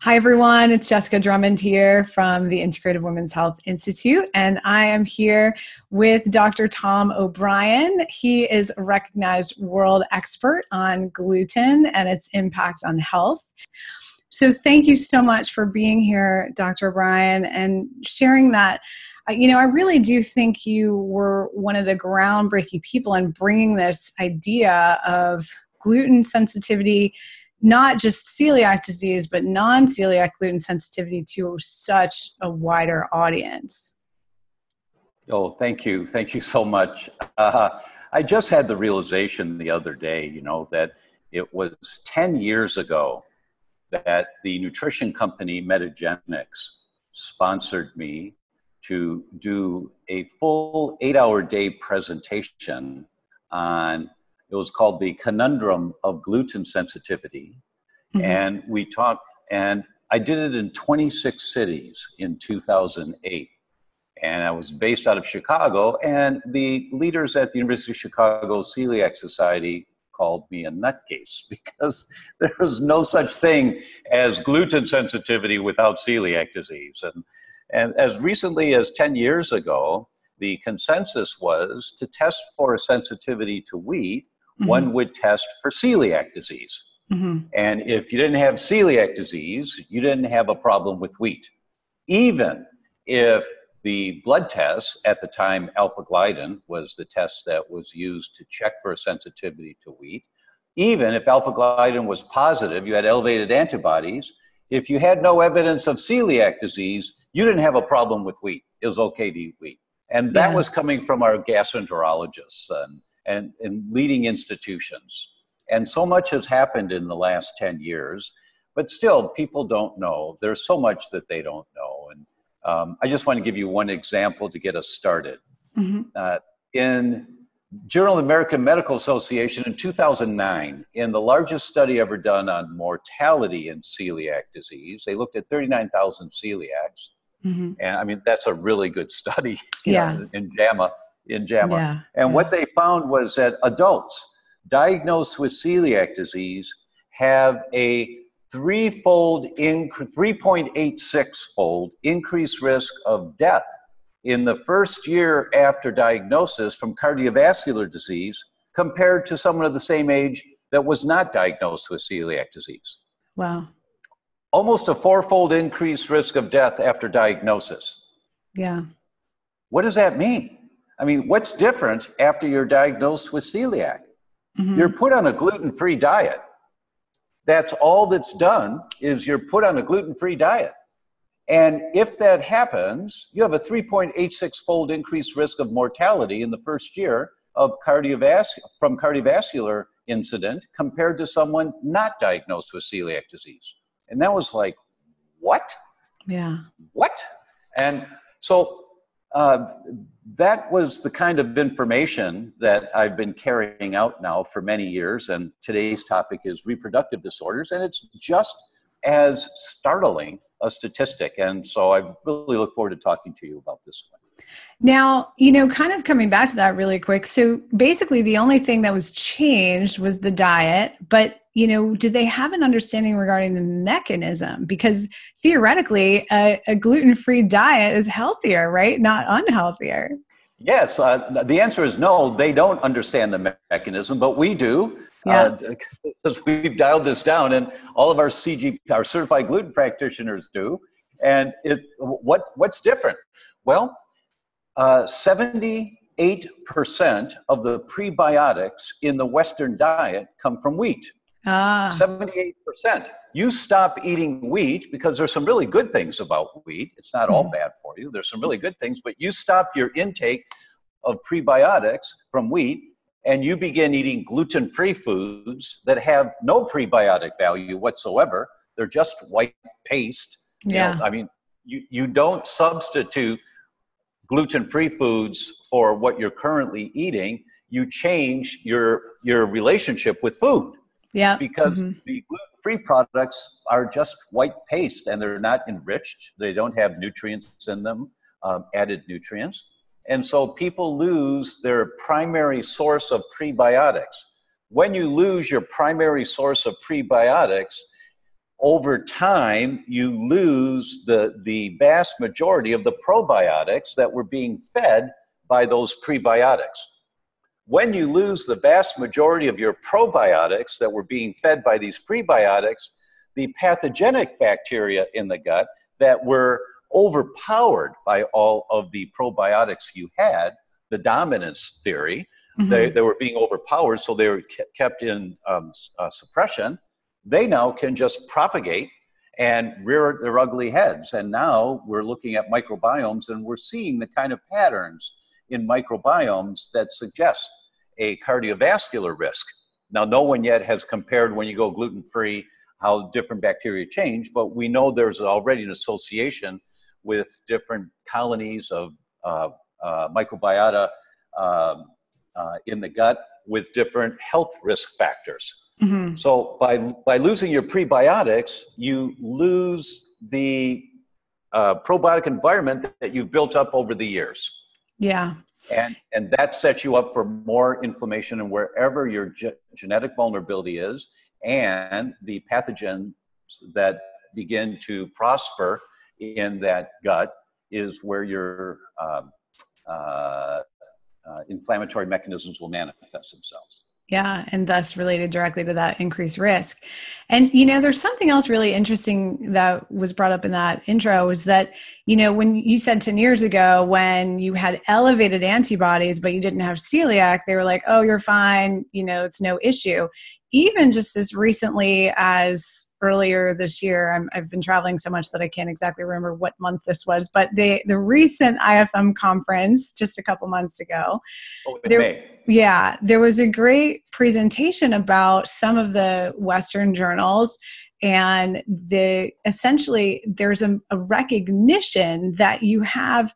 Hi, everyone. It's Jessica Drummond here from the Integrative Women's Health Institute, and I am here with Dr. Tom O'Bryan. He is a recognized world expert on gluten and its impact on health. So thank you so much for being here, Dr. O'Bryan, and sharing that. You know, I really do think you were one of the groundbreaking people in bringing this idea of gluten sensitivity, not just celiac disease, but non-celiac gluten sensitivity to such a wider audience. Oh, thank you. Thank you so much. I just had the realization the other day, you know, that it was 10 years ago that the nutrition company Metagenics sponsored me to do a full 8-hour day presentation on, it was called The Conundrum of Gluten Sensitivity. Mm-hmm. And we talked, and I did it in 26 cities in 2008. And I was based out of Chicago, and the leaders at the University of Chicago Celiac Society called me a nutcase because there was no such thing as gluten sensitivity without celiac disease. And as recently as 10 years ago, the consensus was to test for a sensitivity to wheat, mm-hmm. one would test for celiac disease. Mm-hmm. And if you didn't have celiac disease, you didn't have a problem with wheat. Even if the blood test at the time, alpha-gliadin was the test that was used to check for a sensitivity to wheat, even if alpha-gliadin was positive, you had elevated antibodies, if you had no evidence of celiac disease, you didn't have a problem with wheat. It was okay to eat wheat. And that was coming from our gastroenterologists and leading institutions. And so much has happened in the last 10 years, but still people don't know. There's so much that they don't know. And I just want to give you one example to get us started. Mm-hmm. In Journal of the American Medical Association in 2009, in the largest study ever done on mortality in celiac disease, they looked at 39,000 celiacs. Mm-hmm. And I mean, that's a really good study in JAMA. Yeah. And what they found was that adults diagnosed with celiac disease have a 3.86-fold increased risk of death in the first year after diagnosis from cardiovascular disease compared to someone of the same age that was not diagnosed with celiac disease. Wow. Almost a 4-fold increased risk of death after diagnosis. Yeah. What does that mean? I mean, what's different after you're diagnosed with celiac? Mm-hmm. You're put on a gluten-free diet. That's all that's done is you're put on a gluten-free diet. And if that happens, you have a 3.86-fold increased risk of mortality in the first year of cardiovascular incident compared to someone not diagnosed with celiac disease. And that was like, what? Yeah. What? And so that was the kind of information that I've been carrying out now for many years. And today's topic is reproductive disorders. And it's just as startling a statistic. And so I really look forward to talking to you about this one. Now, you know, kind of coming back to that really quick. So basically the only thing that was changed was the diet, but, you know, did they have an understanding regarding the mechanism? Because theoretically a gluten-free diet is healthier, right? Not unhealthier. Yes. The answer is no, they don't understand the mechanism, but we do. Yeah. Because we've dialed this down and all of our our certified gluten practitioners do. And what's different? Well, 78% of the prebiotics in the Western diet come from wheat. 78%. You stop eating wheat because there's some really good things about wheat. It's not all bad for you. There's some really good things, but you stop your intake of prebiotics from wheat and you begin eating gluten-free foods that have no prebiotic value whatsoever. They're just white paste. Yeah. You know, I mean, you don't substitute gluten-free foods for what you're currently eating. You change your relationship with food. Yeah. Because the gluten-free products are just white paste and they're not enriched. They don't have nutrients in them, added nutrients. And so people lose their primary source of prebiotics. When you lose your primary source of prebiotics, over time, you lose the vast majority of the probiotics that were being fed by those prebiotics. When you lose the vast majority of your probiotics that were being fed by these prebiotics, the pathogenic bacteria in the gut that were overpowered by all of the probiotics you had, the dominance theory, mm-hmm. they were being overpowered, so they were kept in suppression. They now can just propagate and rear their ugly heads. And now we're looking at microbiomes, and we're seeing the kind of patterns in microbiomes that suggest a cardiovascular risk. Now, no one yet has compared when you go gluten-free how different bacteria change, but we know there's already an association with different colonies of microbiota in the gut with different health risk factors. Mm-hmm. So by losing your prebiotics, you lose the probiotic environment that you've built up over the years. Yeah. And that sets you up for more inflammation and wherever your genetic vulnerability is, and the pathogens that begin to prosper in that gut is where your inflammatory mechanisms will manifest themselves. Yeah, and thus related directly to that increased risk. And, you know, there's something else really interesting that was brought up in that intro is that, you know, when you said 10 years ago when you had elevated antibodies but you didn't have celiac, they were like, oh, you're fine, you know, it's no issue. Even just as recently as earlier this year, I've been traveling so much that I can't exactly remember what month this was, but the recent IFM conference just a couple months ago. Oh, in May. Yeah, there was a great presentation about some of the Western journals, and essentially there's a recognition that you have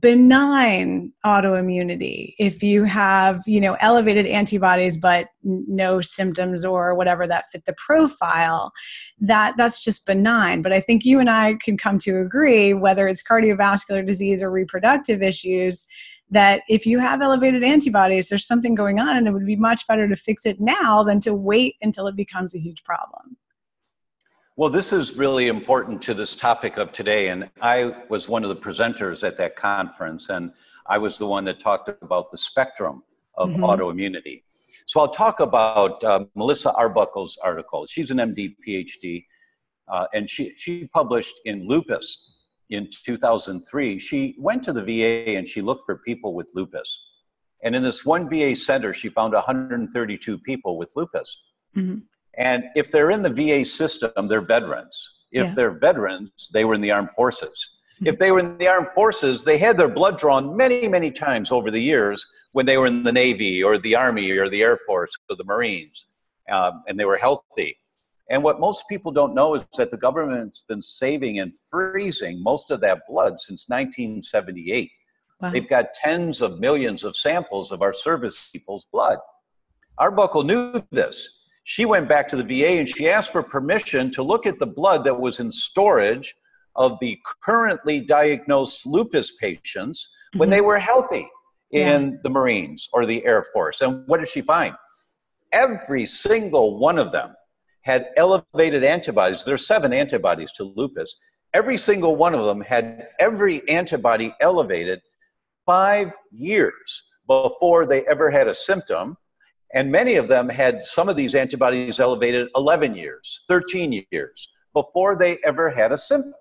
benign autoimmunity if you have, you know, elevated antibodies but no symptoms or whatever that fit the profile, that's just benign. But I think you and I can come to agree, whether it's cardiovascular disease or reproductive issues, that if you have elevated antibodies, there's something going on, and it would be much better to fix it now than to wait until it becomes a huge problem. Well, this is really important to this topic of today, and I was one of the presenters at that conference, and I was the one that talked about the spectrum of mm-hmm. autoimmunity. So I'll talk about Melissa Arbuckle's article. She's an MD, PhD, and she published in Lupus in 2003, she went to the VA and she looked for people with lupus. And in this one VA center, she found 132 people with lupus. Mm-hmm. And if they're in the VA system, they're veterans. If yeah. they're veterans, they were in the armed forces. Mm-hmm. If they were in the armed forces, they had their blood drawn many, many times over the years when they were in the Navy or the Army or the Air Force or the Marines, and they were healthy. And what most people don't know is that the government's been saving and freezing most of that blood since 1978. Wow. They've got tens of millions of samples of our service people's blood. Arbuckle knew this. She went back to the VA and she asked for permission to look at the blood that was in storage of the currently diagnosed lupus patients mm-hmm. when they were healthy in yeah. the Marines or the Air Force. And what did she find? Every single one of them had elevated antibodies. There's 7 antibodies to lupus. Every single one of them had every antibody elevated 5 years before they ever had a symptom. And many of them had some of these antibodies elevated 11 years, 13 years before they ever had a symptom.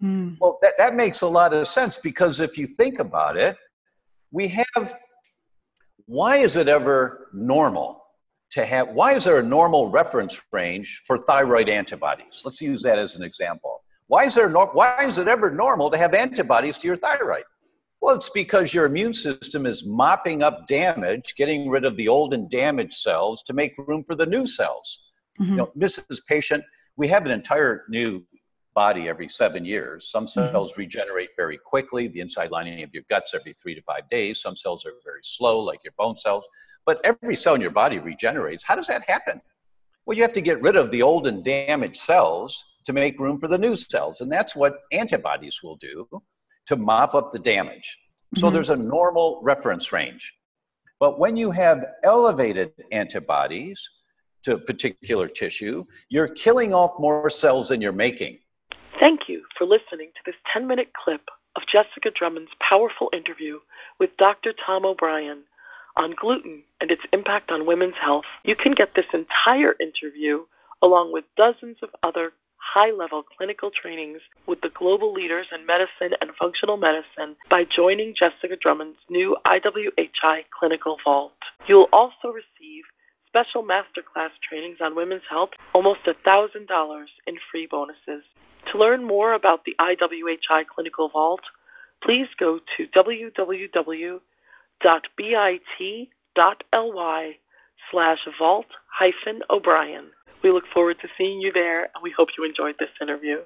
Mm. Well, that makes a lot of sense, because if you think about it, why is it ever normal? Why is there a normal reference range for thyroid antibodies? Let's use that as an example. Why is it ever normal to have antibodies to your thyroid? Well, it's because your immune system is mopping up damage, getting rid of the old and damaged cells to make room for the new cells. Mm-hmm. You know, Mrs. Patient, we have an entire new body every 7 years. Some cells mm-hmm. regenerate very quickly, the inside lining of your guts every 3 to 5 days. Some cells are very slow, like your bone cells. But every cell in your body regenerates. How does that happen? Well, you have to get rid of the old and damaged cells to make room for the new cells. And that's what antibodies will do to mop up the damage. Mm-hmm. So there's a normal reference range. But when you have elevated antibodies, to a particular tissue, you're killing off more cells than you're making. Thank you for listening to this 10-minute clip of Jessica Drummond's powerful interview with Dr. Tom O'Bryan on gluten and its impact on women's health. You can get this entire interview along with dozens of other high-level clinical trainings with the global leaders in medicine and functional medicine by joining Jessica Drummond's new IWHI Clinical Vault. You'll also receive special masterclass trainings on women's health, almost $1,000 in free bonuses. To learn more about the IWHI Clinical Vault, please go to www.bit.ly/vault-O'Bryan. We look forward to seeing you there, and we hope you enjoyed this interview.